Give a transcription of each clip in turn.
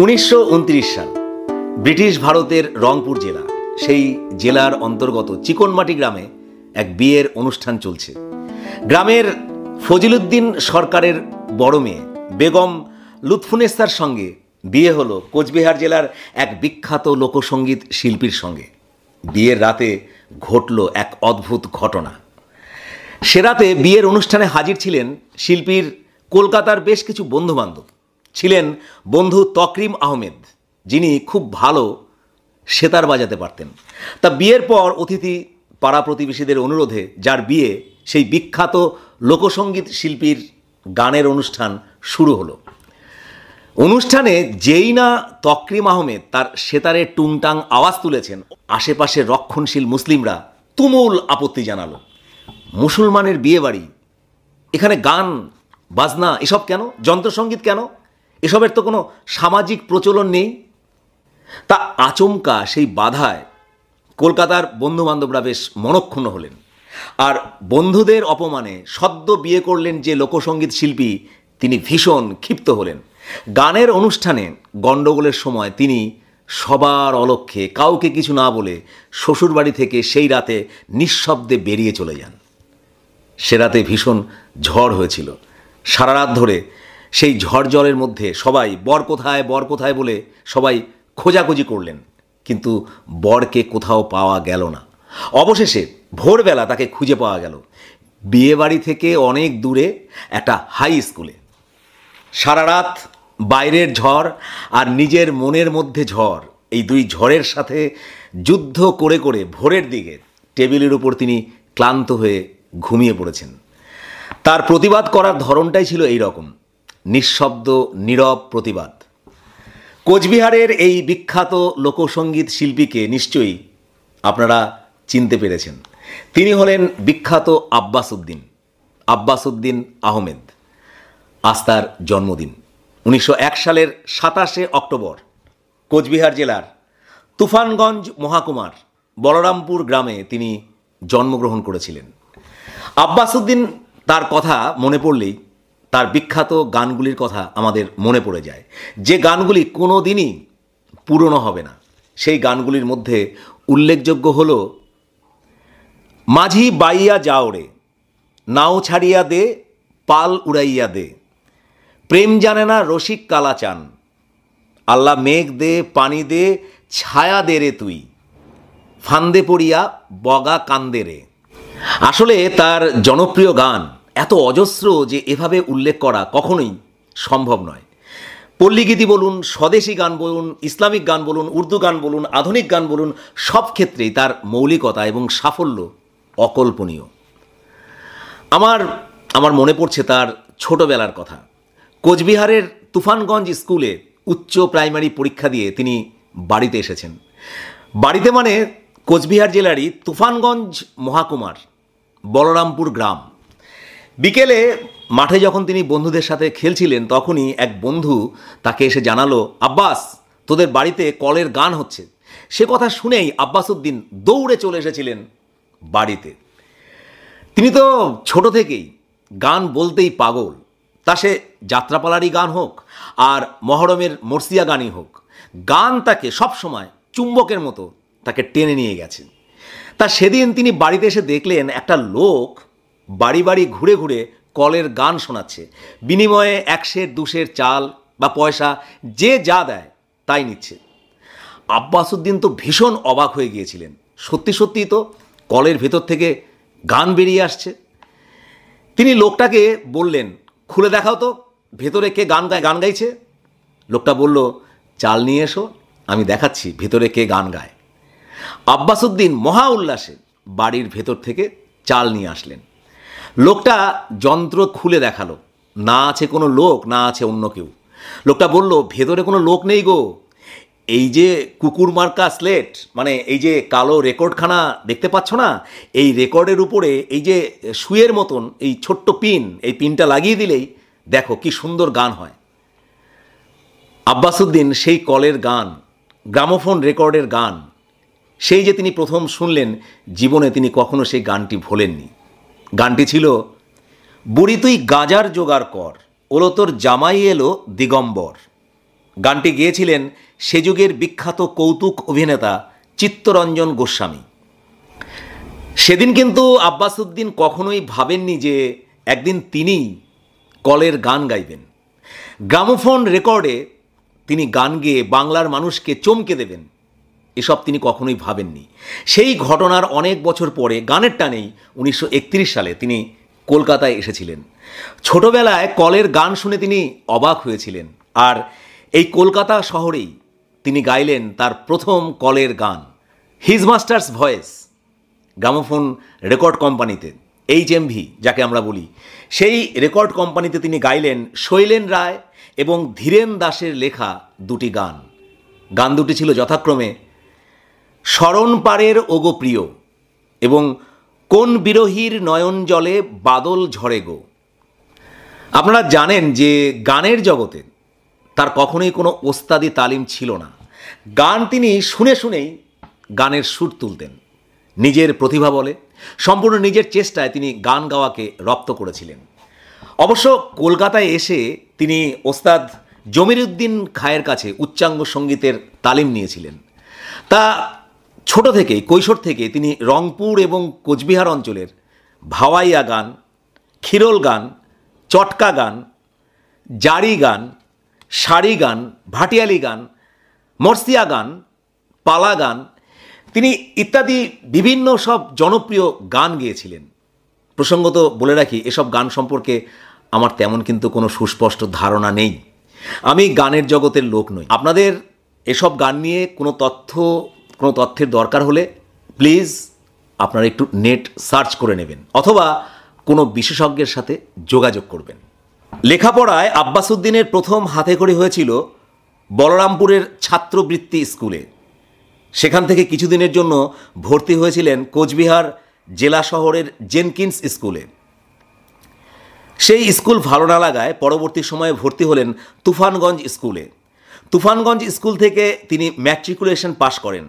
1929 साल ब्रिटिश भारतेर रंगपुर जिला सेई जिलार अंतर्गत चिकनमाटी ग्रामे एक बियेर अनुष्ठान चलछे। ग्रामेर फजिलुद्दीन सरकारेर बड़ मेये बेगम लुत्फुनेसार संगे बिये हलो कोचबिहार जिलार एक विख्यात लोकसंगीत शिल्पीर संगे। बियेर राते घटल एक अद्भुत घटना। से राते बियेर अनुष्ठाने हाजिर छिलेन शिल्पीर कलकातार बेश किछु बंधुबान्धव। छिलेन बंधु तकरीम आहमेद जिनी खूब भालो सेतार बजाते पारतेन। ता बियेर पर अतिथि पाड़ा प्रतिवेशीदेर अनुरोधे जार बिये सेई विख्यात लोकसंगीत शिल्पीर गानेर अनुष्ठान शुरू हलो। अनुष्ठाने जेई ना तकरीम आहमेद तार सेतारे टुंगटांग आवाज तुलेछेन, आशेपाशे रक्षणशील मुसलिमरा तुमुल आपत्ति जानालो। मुसलमानेर बिये बाड़ी, एखाने गान बाजना एसब केन, यंत्रसंगीत केन, एसबेर तो कोनो सामाजिक प्रचलन नेई। ता आचमका सेई बाधाय कलकातार बंधुबान्धवरा बेश मनक्षुण्ण हलेन और बंधुदेर अपमाने सद्य बिये करलेन जे लोकसंगीत शिल्पी तिनी भीषण क्षिप्त हलेन। गानेर अनुष्ठाने गंडगोलेर समय तिनी सबार अलक्ष्ये काउके किछु ना बोले शशुरबाड़ी थेके सेई राते निःशब्दे बेरिये चले जान। से राते भीषण झड़ हयेछिलो। सारा रात धरे सेई झड़ जलेर मध्य सबाई बर कोथाय बोले सबाई खोजाखोजी करलेन, किन्तु बरके कोथाओ पावा गेल ना। अवशेषे भोर बेला ताके खुंजे पावा गेल बिये बाड़ी थेके अनेक दूरे एकटा हाई स्कुले। सारा रात बाइरेर झड़ और निजेर मनेर मध्य झड़, एई दुई झड़ेर साथे युद्ध करे करे भोरेर दिके टेबिलेर उपर तिनि क्लान्त हये घुमिये पड़ेछेन। तार प्रतिबाद करार धरनटाई छिलो एई रकम, निःशब्द नीरब प्रतिबाद। कोचबिहारेर এই বিখ্যাত লোকসঙ্গীত শিল্পীকে নিশ্চয়ই আপনারা চিনতে পেরেছেন। তিনি হলেন বিখ্যাত আব্বাসউদ্দিন আহমেদ। আজ তার জন্মদিন। ১৯০১ সালের ২৭শে অক্টোবর কোচবিহার জেলার তুফানগঞ্জ মহকুমার বলরামপুর গ্রামে তিনি জন্মগ্রহণ করেছিলেন। আব্বাসউদ্দিন তার কথা মনে পড়লেই তার বিখ্যাত গানগুলির কথা আমাদের মনে পড়ে যায়, যে গানগুলি কোনোদিনই পুরনো হবে না। সেই গানগুলির মধ্যে উল্লেখযোগ্য হলো মাঝি বাইয়া যাওরে, নাও ছাড়িয়া দে পাল উড়াইয়া দে, প্রেম জানে না রসিক কালাচান, আল্লাহ মেঘ দে পানি দে ছায়া দে রে তুই, ফান্দে পড়িয়া বগা কান্দে রে। আসলে তার জনপ্রিয় গান এত অজস্র যে এভাবে উল্লেখ করা কখনোই সম্ভব নয়। পল্লীগীতি বলুন, স্বদেশী গান বলুন, ইসলামিক গান বলুন, উর্দু গান বলুন, আধুনিক গান বলুন, সব ক্ষেত্রেই তার মৌলিকতা এবং সাফল্য অকল্পনীয়। আমার মনে পড়ছে তার ছোটবেলার কথা। কোচবিহারের তুফানগঞ্জ স্কুলে উচ্চ প্রাইমারি পরীক্ষা দিয়ে তিনি বাড়িতে এসেছেন। বাড়িতে মানে কোচবিহার জেলারই তুফানগঞ্জ মহকুমার বলরামপুর গ্রাম। বিকেলে মাঠে যখন তিনি বন্ধুদের সাথে খেলছিলেন তখনই এক বন্ধু তাকে এসে জানালো, আব্বাস তোদের বাড়িতে কলের গান হচ্ছে। সে কথা শুনেই আব্বাসউদ্দিন দৌড়ে চলে এসেছিলেন বাড়িতে। তিনি তো ছোট থেকেই গান বলতেই পাগল। তা সে যাত্রাপালারই গান হোক আর মহরমের মরসিয়া গানই হোক, গান তাকে সবসময় চুম্বকের মতো তাকে টেনে নিয়ে গেছে। তা সেদিন তিনি বাড়িতে এসে দেখলেন একটা লোক বাড়ি বাড়ি ঘুরে ঘুরে কলের গান শোনাচ্ছে। বিনিময়ে ১০০-২০০ চাল বা পয়সা যে যা দেয় তাই নিচ্ছে। আব্বাসউদ্দিন তো ভীষণ অবাক হয়ে গিয়েছিলেন। সত্যি সত্যি তো কলের ভেতর থেকে গান বেরিয়ে আসছে। তিনি লোকটাকে বললেন, খুলে দেখাও তো ভেতরে কে গান গাইছে। লোকটা বলল, চাল নিয়ে এসো, আমি দেখাচ্ছি ভেতরে কে গান গায়। আব্বাসউদ্দিন মহা উল্লাসে বাড়ির ভেতর থেকে চাল নিয়ে আসলেন। লোকটা যন্ত্র খুলে দেখালো, না আছে কোনো লোক না আছে অন্য কেউ। লোকটা বলল, ভেতরে কোনো লোক নেই গো, এই যে কুকুর মার্কা স্লেট, মানে এই যে কালো রেকর্ডখানা দেখতে পাচ্ছ না, এই রেকর্ডের উপরে এই যে শুয়ের মতন এই ছোট্ট পিন, এই পিনটা লাগিয়ে দিলেই দেখো কি সুন্দর গান হয়। আব্বাসউদ্দিন সেই কলের গান, গ্রামোফোন রেকর্ডের গান, সেই যে তিনি প্রথম শুনলেন জীবনে তিনি কখনো সেই গানটি ভোলেননি। গানটি ছিল, বুড়ি তুই গাজার জোগাড় কর, ওলো তোর জামাই এলো দিগম্বর, গানটি গেয়েছিলেন সে যুগের বিখ্যাত কৌতুক অভিনেতা চিত্তরঞ্জন গোস্বামী। সেদিন কিন্তু আব্বাসউদ্দিন কখনোই ভাবেননি যে একদিন তিনি কলের গান গাইবেন। গ্রামোফোন রেকর্ডে তিনি গান গেয়ে বাংলার মানুষকে চমকে দেবেন এসব তিনি কখনোই ভাবেননি। সেই ঘটনার অনেক বছর পরে গানের টানেই 1931 সালে তিনি কলকাতায় এসেছিলেন। ছোটবেলায় কলের গান শুনে তিনি অবাক হয়েছিলেন আর এই কলকাতা শহরেই তিনি গাইলেন তার প্রথম কলের গান his masters voice. Gramophone record কোম্পানিতে HMV যাকে আমরা বলি সেই রেকর্ড কোম্পানিতে তিনি গাইলেন শৈলেন রায় এবং ধীরেন দাসের লেখা দুটি গান। গান দুটি ছিল যথাক্রমে শরণ পারের ওগো প্রিয় এবং কোন বিরোহীর নয়ন জলে বাদল ঝরে গো। আপনারা জানেন যে গানের জগতে তার কখনোই কোনো ওস্তাদি তালিম ছিল না। গান তিনি শুনে শুনেই গানের সুর তুলতেন। নিজের প্রতিভা বলে সম্পূর্ণ নিজের চেষ্টায় তিনি গান গাওয়াকে রপ্ত করেছিলেন। অবশ্য কলকাতায় এসে তিনি ওস্তাদ জমিরুদ্দিন খায়ের কাছে উচ্চাঙ্গ সঙ্গীতের তালিম নিয়েছিলেন। তা ছোট থেকে কৈশোর থেকে তিনি রংপুর এবং কোচবিহার অঞ্চলের ভাওয়াইয়া গান, খিরোল গান, চটকা গান, জারি গান, শাড়ি গান, ভাটিয়ালি গান, মর্সিয়া গান, পালা গান তিনি ইত্যাদি বিভিন্ন সব জনপ্রিয় গান গেয়েছিলেন। প্রসঙ্গত বলে রাখি এসব গান সম্পর্কে আমার তেমন কিন্তু কোনো সুস্পষ্ট ধারণা নেই। আমি গানের জগতের লোক নই। আপনাদের এসব গান নিয়ে কোনো তথ্যের দরকার হলে প্লিজ আপনারা একটু নেট সার্চ করে নেবেন অথবা কোনো বিশেষজ্ঞের সাথে যোগাযোগ করবেন। লেখাপড়ায় আব্বাসউদ্দিনের প্রথম হাতেখড়ি হয়েছিল বলরামপুরের ছাত্রবৃত্তি স্কুলে। সেখান থেকে কিছুদিনের জন্য ভর্তি হয়েছিলেন কোচবিহার জেলা শহরের জেনকিন্স স্কুলে। সেই স্কুল ভালো না লাগায় পরবর্তী সময়ে ভর্তি হলেন তুফানগঞ্জ স্কুলে। তুফানগঞ্জ স্কুল থেকে তিনি ম্যাট্রিকুলেশন পাশ করেন।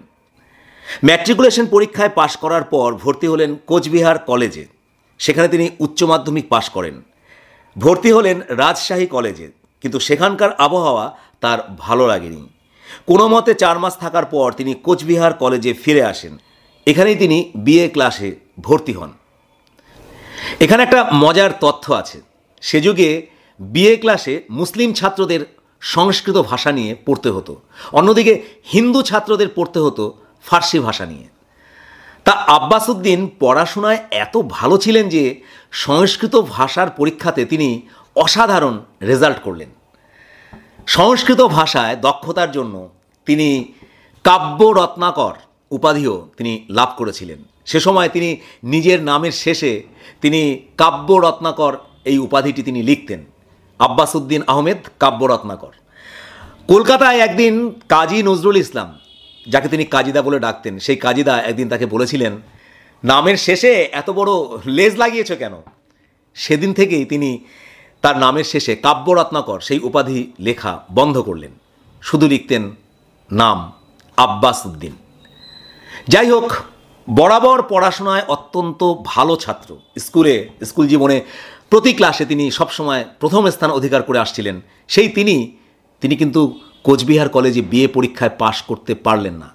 ম্যাট্রিকুলেশন পরীক্ষায় পাশ করার পর ভর্তি হলেন কোচবিহার কলেজে। সেখানে তিনি উচ্চ মাধ্যমিক পাশ করেন। ভর্তি হলেন রাজশাহী কলেজে, কিন্তু সেখানকার আবহাওয়া তার ভালো লাগেনি। কোনো মতে 4 মাস থাকার পর তিনি কোচবিহার কলেজে ফিরে আসেন। এখানেই তিনি BA ক্লাসে ভর্তি হন। এখানে একটা মজার তথ্য আছে। সে যুগে BA ক্লাসে মুসলিম ছাত্রদের সংস্কৃত ভাষা নিয়ে পড়তে হতো, অন্যদিকে হিন্দু ছাত্রদের পড়তে হতো ফার্সি ভাষা নিয়ে। তা আব্বাসউদ্দিন পড়াশোনায় এত ভালো ছিলেন যে সংস্কৃত ভাষার পরীক্ষাতে তিনি অসাধারণ রেজাল্ট করলেন। সংস্কৃত ভাষায় দক্ষতার জন্য তিনি কাব্য রত্নাকর উপাধিও তিনি লাভ করেছিলেন। সে সময় তিনি নিজের নামের শেষে তিনি কাব্য রত্নাকর এই উপাধিটি তিনি লিখতেন। আব্বাসউদ্দিন আহমেদ কাব্য রত্নাকর। কলকাতায় একদিন কাজী নজরুল ইসলাম, যাকে তিনি কাজীদা বলে ডাকতেন, সেই কাজীদা একদিন তাকে বলেছিলেন, নামের শেষে এত বড় লেজ লাগিয়েছ কেন? সেদিন থেকেই তিনি তার নামের শেষে কাব্য রত্নাকর সেই উপাধি লেখা বন্ধ করলেন। শুধু লিখতেন নাম আব্বাসউদ্দিন। যাই হোক, বরাবর পড়াশোনায় অত্যন্ত ভালো ছাত্র। স্কুল জীবনে প্রতি ক্লাসে তিনি সবসময় প্রথম স্থান অধিকার করে আসছিলেন। সেই তিনি কিন্তু কোচবিহার কলেজে BA পরীক্ষায় পাশ করতে পারলেন না।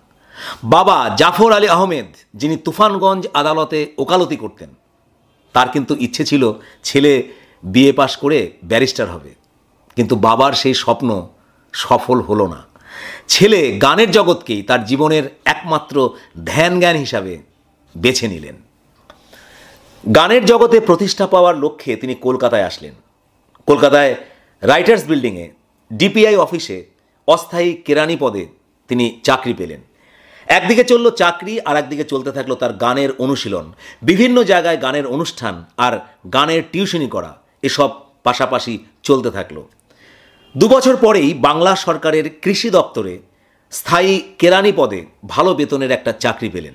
বাবা জাফর আলী আহমেদ, যিনি তুফানগঞ্জ আদালতে ওকালতি করতেন, তার কিন্তু ইচ্ছে ছিল ছেলে BA পাশ করে ব্যারিস্টার হবে, কিন্তু বাবার সেই স্বপ্ন সফল হলো না। ছেলে গানের জগৎকেই তার জীবনের একমাত্র ধ্যান জ্ঞান হিসাবে বেছে নিলেন। গানের জগতে প্রতিষ্ঠা পাওয়ার লক্ষ্যে তিনি কলকাতায় আসলেন। কলকাতায় রাইটার্স বিল্ডিংয়ে DPI অফিসে অস্থায়ী কেরানি পদে তিনি চাকরি পেলেন। একদিকে চলল চাকরি আর একদিকে চলতে থাকলো তার গানের অনুশীলন। বিভিন্ন জায়গায় গানের অনুষ্ঠান আর গানের টিউশনি করা এসব পাশাপাশি চলতে থাকলো। 2 বছর পরেই বাংলা সরকারের কৃষি দপ্তরে স্থায়ী কেরানি পদে ভালো বেতনের একটা চাকরি পেলেন।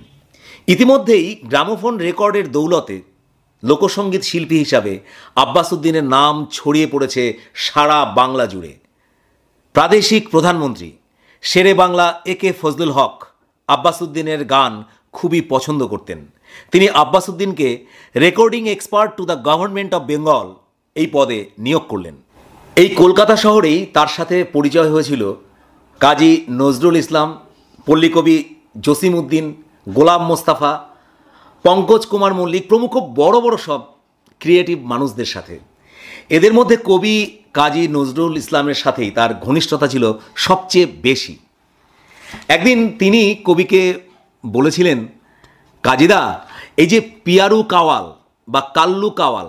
ইতিমধ্যেই গ্রামোফোন রেকর্ডের দৌলতে লোকসঙ্গীত শিল্পী হিসাবে আব্বাসউদ্দিনের নাম ছড়িয়ে পড়েছে সারা বাংলা জুড়ে। প্রাদেশিক প্রধানমন্ত্রী শেরে বাংলা AK ফজলুল হক আব্বাসউদ্দিনের গান খুবই পছন্দ করতেন। তিনি আব্বাসউদ্দিনকে recording expert to the government of Bengal এই পদে নিয়োগ করলেন। এই কলকাতা শহরেই তার সাথে পরিচয় হয়েছিল কাজী নজরুল ইসলাম, পল্লীকবি জসিম উদ্দিন, গোলাম মোস্তফা, পঙ্কজ কুমার মল্লিক প্রমুখ বড় বড় সব ক্রিয়েটিভ মানুষদের সাথে। এদের মধ্যে কবি কাজী নজরুল ইসলামের সাথেই তার ঘনিষ্ঠতা ছিল সবচেয়ে বেশি। একদিন তিনি কবিকে বলেছিলেন, কাজীদা, এই যে পিয়ারু কাওয়াল বা কাল্লু কাওয়াল,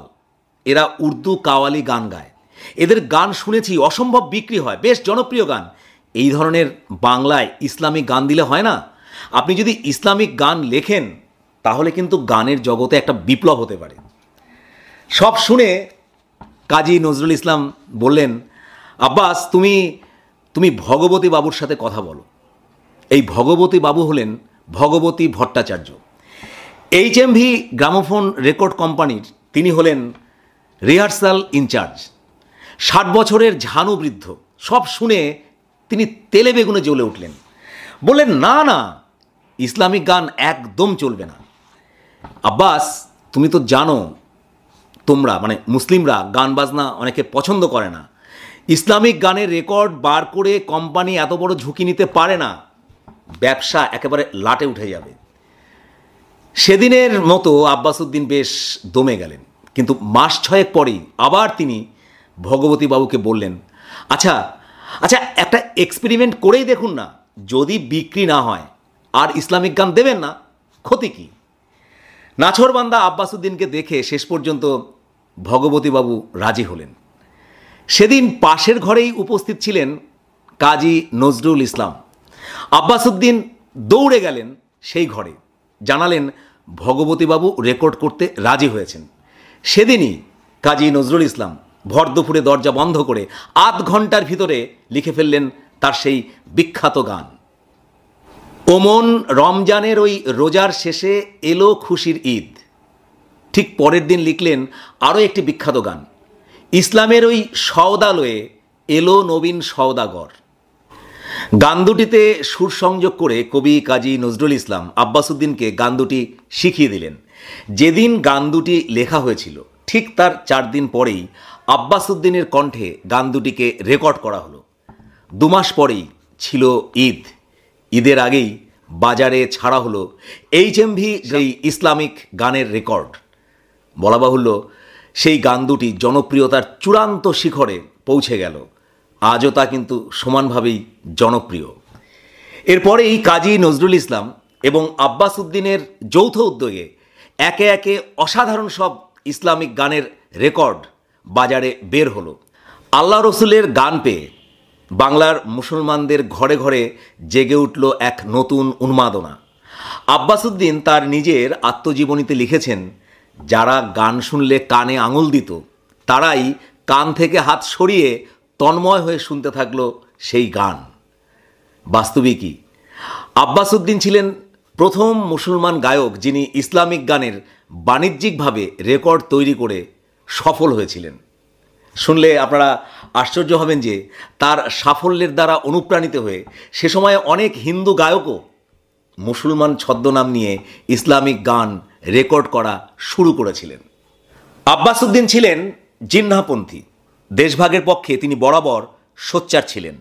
এরা উর্দু কাওয়ালি গান গায়, এদের গান শুনেছি অসম্ভব বিক্রি হয়, বেশ জনপ্রিয় গান। এই ধরনের বাংলায় ইসলামিক গান দিলে হয় না? আপনি যদি ইসলামিক গান লেখেন তাহলে কিন্তু গানের জগতে একটা বিপ্লব হতে পারে। সব শুনে কাজী নজরুল ইসলাম বললেন, আব্বাস, তুমি ভগবতী বাবুর সাথে কথা বলো। এই ভগবতী বাবু হলেন Bhagabati Bhattacharya, HMV gramophone record কোম্পানির তিনি হলেন রিহার্সাল ইনচার্জ। 60 বছরের ঝানু বৃদ্ধ। সব শুনে তিনি তেলে বেগুনে জ্বলে উঠলেন, বললেন, না না, ইসলামিক গান একদম চলবে না। আব্বাস, তুমি তো জানো, তোমরা মানে মুসলিমরা গান বাজনা অনেকে পছন্দ করে না, ইসলামিক গানের রেকর্ড বার করে কোম্পানি এত বড় ঝুঁকি নিতে পারে না, ব্যবসা একেবারে লাটে উঠে যাবে। সেদিনের মতো আব্বাস উদ্দিন বেশ দমে গেলেন, কিন্তু মাস 6 পরেই আবার তিনি ভগবতী বাবুকে বললেন, আচ্ছা আচ্ছা একটা এক্সপেরিমেন্ট করেই দেখুন না, যদি বিক্রি না হয় আর ইসলামিক গান দেবেন না, ক্ষতি কী? নাছরবান্দা আব্বাস উদ্দিনকে দেখে শেষ পর্যন্ত ভগবতীবাবু রাজি হলেন। সেদিন পাশের ঘরেই উপস্থিত ছিলেন কাজী নজরুল ইসলাম। আব্বাস উদ্দিন দৌড়ে গেলেন সেই ঘরে, জানালেন ভগবতীবাবু রেকর্ড করতে রাজি হয়েছেন। সেদিনই কাজী নজরুল ইসলাম ভর দুপুরে দরজা বন্ধ করে 1.5 ঘন্টার ভিতরে লিখে ফেললেন তার সেই বিখ্যাত গান, ওমন রমজানের ওই রোজার শেষে এলো খুশির ঈদ। ঠিক পরের দিন লিখলেন আরও একটি বিখ্যাত গান, ইসলামের ওই সওদালয়ে এলো নবীন সওদাগর। গান দুটিতে সুর সংযোগ করে কবি কাজী নজরুল ইসলাম আব্বাস উদ্দিনকে গান দুটি শিখিয়ে দিলেন। যেদিন গান দুটি লেখা হয়েছিল ঠিক তার 4 দিন পরেই আব্বাস উদ্দিনের কণ্ঠে গান দুটিকে রেকর্ড করা হলো। 2 মাস পরেই ছিল ঈদ। ঈদের আগেই বাজারে ছাড়া হলো HMV সেই ইসলামিক গানের রেকর্ড। বলা বাহুল্য, সেই গান দুটি জনপ্রিয়তার চূড়ান্ত শিখরে পৌঁছে গেল। আজও তা কিন্তু সমানভাবেই জনপ্রিয়। এরপরেই কাজী নজরুল ইসলাম এবং আব্বাস উদ্দিনের যৌথ উদ্যোগে একে একে অসাধারণ সব ইসলামিক গানের রেকর্ড বাজারে বের হলো। আল্লাহ রসুলের গান পেয়ে বাংলার মুসলমানদের ঘরে ঘরে জেগে উঠল এক নতুন উন্মাদনা। আব্বাস উদ্দিন তার নিজের আত্মজীবনীতে লিখেছেন, যারা গান শুনলে কানে আঙুল দিত তারাই কান থেকে হাত সরিয়ে তন্ময় হয়ে শুনতে থাকল সেই গান। বাস্তবিকই আব্বাস উদ্দিন ছিলেন প্রথম মুসলমান গায়ক যিনি ইসলামিক গানের বাণিজ্যিকভাবে রেকর্ড তৈরি করে সফল হয়েছিলেন। শুনলে আপনারা আশ্চর্য হবেন যে তার সাফল্যের দ্বারা অনুপ্রাণিত হয়ে সে সময়ে অনেক হিন্দু গায়কও মুসলমান ছদ্মনাম নিয়ে ইসলামিক গান রেকর্ড করা শুরু করেছিলেন। আব্বাস উদ্দিন ছিলেন জিন্নাহপন্থী। দেশভাগের পক্ষে তিনি বরাবর সোচ্চার ছিলেন।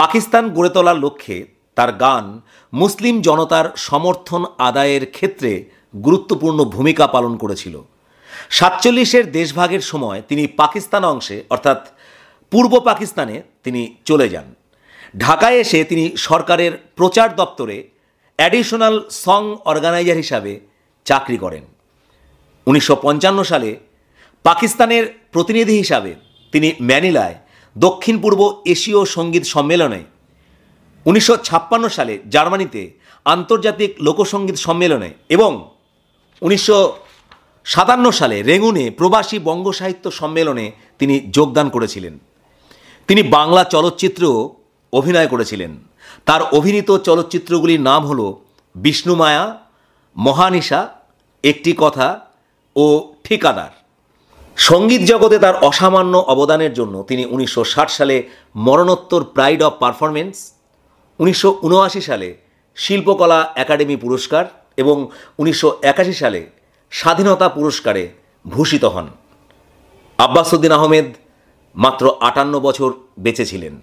পাকিস্তান গড়ে তোলার লক্ষ্যে তার গান মুসলিম জনতার সমর্থন আদায়ের ক্ষেত্রে গুরুত্বপূর্ণ ভূমিকা পালন করেছিল। 47-এর দেশভাগের সময় তিনি পাকিস্তান অংশে অর্থাৎ পূর্ব পাকিস্তানে তিনি চলে যান। ঢাকায় এসে তিনি সরকারের প্রচার দপ্তরে অ্যাডিশনাল সং অর্গানাইজার হিসাবে চাকরি করেন। 1955 সালে পাকিস্তানের প্রতিনিধি হিসাবে তিনি ম্যানিলায় দক্ষিণ পূর্ব এশীয় সঙ্গীত সম্মেলনে, 1956 সালে জার্মানিতে আন্তর্জাতিক লোকসঙ্গীত সম্মেলনে এবং 1957 সালে রেগুনে প্রবাসী বঙ্গ সাহিত্য সম্মেলনে তিনি যোগদান করেছিলেন। তিনি বাংলা চলচ্চিত্রেও অভিনয় করেছিলেন। তার অভিনীত চলচ্চিত্রগুলির নাম হল বিষ্ণুমায়া, মহানিশা, একটি কথা ও ঠিকাদার। সঙ্গীত জগতে তার অসামান্য অবদানের জন্য তিনি 1960 সালে মরণোত্তর প্রাইড অফ পারফরমেন্স, 1979 সালে শিল্পকলা একাডেমি পুরস্কার এবং 1981 সালে স্বাধীনতা পুরস্কারে ভূষিত হন। আব্বাস উদ্দিন আহমেদ মাত্র 58 বছর বেঁচে ছিলেন।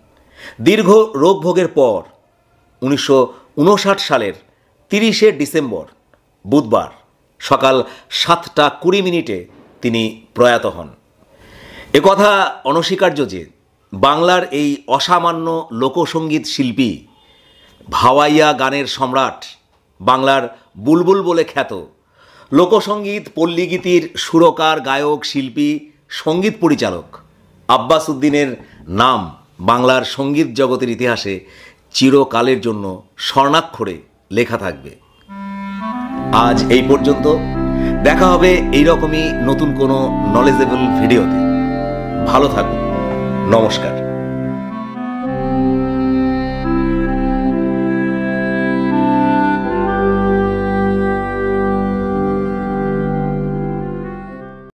দীর্ঘ রোগভোগের পর ১৯৫৯ সালের ৩০শে ডিসেম্বর বুধবার সকাল ৭টা ২০ মিনিটে তিনি প্রয়াত হন। একথা অনস্বীকার্য যে বাংলার এই অসামান্য লোকসঙ্গীত শিল্পী, ভাওয়াইয়া গানের সম্রাট, বাংলার বুলবুল বলে খ্যাত লোকসঙ্গীত পল্লীগীতির সুরকার, গায়ক, শিল্পী, সঙ্গীত পরিচালক আব্বাস উদ্দিনের নাম বাংলার সঙ্গীত জগতের ইতিহাসে চিরকালের জন্য স্বর্ণাক্ষরে লেখা থাকবে। আজ এই পর্যন্ত। দেখা হবে এইরকমই নতুন কোনো নলেজেবল ভিডিওতে। ভালো থাকুন। নমস্কার।